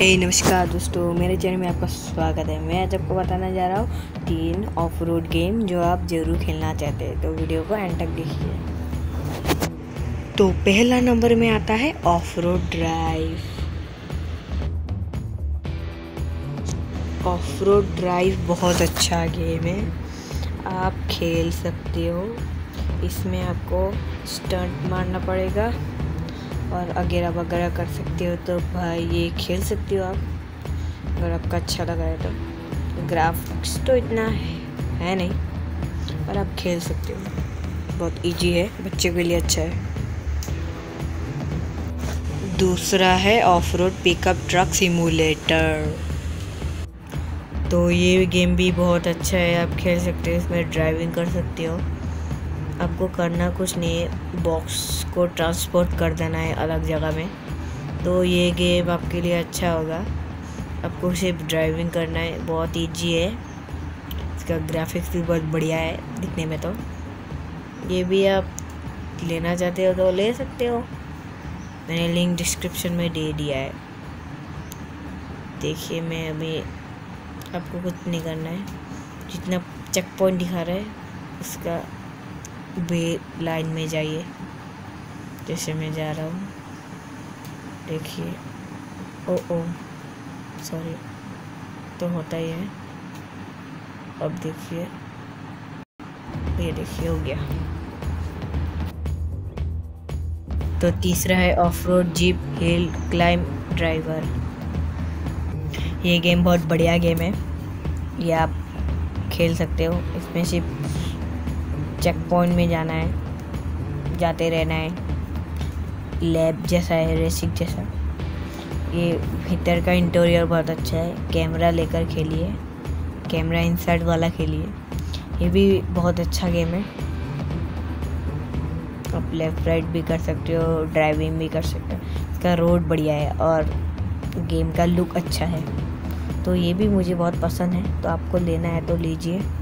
हे नमस्कार दोस्तों, मेरे चैनल में आपका स्वागत है। मैं आज आपको बताने जा रहा हूँ 3 ऑफ रोड गेम जो आप ज़रूर खेलना चाहते हैं, तो वीडियो को एंड तक देखिए। तो पहला नंबर में आता है off road drive. Off road drive बहुत अच्छा गेम है, आप खेल सकते हो। इसमें आपको स्टंट मारना पड़ेगा और अगेरा वगैरह कर सकते हो। तो भाई ये खेल सकते हो आप अगर आपका अच्छा लग रहा है तो। ग्राफिक्स तो इतना है नहीं पर आप खेल सकते हो, बहुत इजी है, बच्चे के लिए अच्छा है। दूसरा है off road pickup truck simulator. तो ये गेम भी बहुत अच्छा है, आप खेल सकते हो। इसमें ड्राइविंग कर सकते हो, आपको करना कुछ नहीं है, बॉक्स को ट्रांसपोर्ट कर देना है अलग जगह में। तो ये गेम आपके लिए अच्छा होगा, आपको सिर्फ ड्राइविंग करना है, बहुत इजी है। इसका ग्राफिक्स भी बहुत बढ़िया है दिखने में। तो ये भी आप लेना चाहते हो तो ले सकते हो, मैंने लिंक डिस्क्रिप्शन में दे दिया है। देखिए, मैं अभी आपको कुछ नहीं करना है, जितना चेक पॉइंट दिखा रहा है उसका बे लाइन में जाइए, जैसे मैं जा रहा हूँ। देखिए, ओ सॉरी, तो होता ही है। अब देखिए, ये देखिए हो गया। तो तीसरा है off road jeep hill climb driver. ये गेम बहुत बढ़िया गेम है, ये आप खेल सकते हो। इसमें सिर्फ चेक पॉइंट में जाना है, जाते रहना है। लैब जैसा है, रेसिंग जैसा। ये भीतर का इंटीरियर बहुत अच्छा है। कैमरा लेकर खेलिए, कैमरा इंसर्ट वाला खेलिए। ये भी बहुत अच्छा गेम है, आप लेफ्ट राइट भी कर सकते हो, ड्राइविंग भी कर सकते हो। इसका रोड बढ़िया है और गेम का लुक अच्छा है, तो ये भी मुझे बहुत पसंद है। तो आपको लेना है तो लीजिए।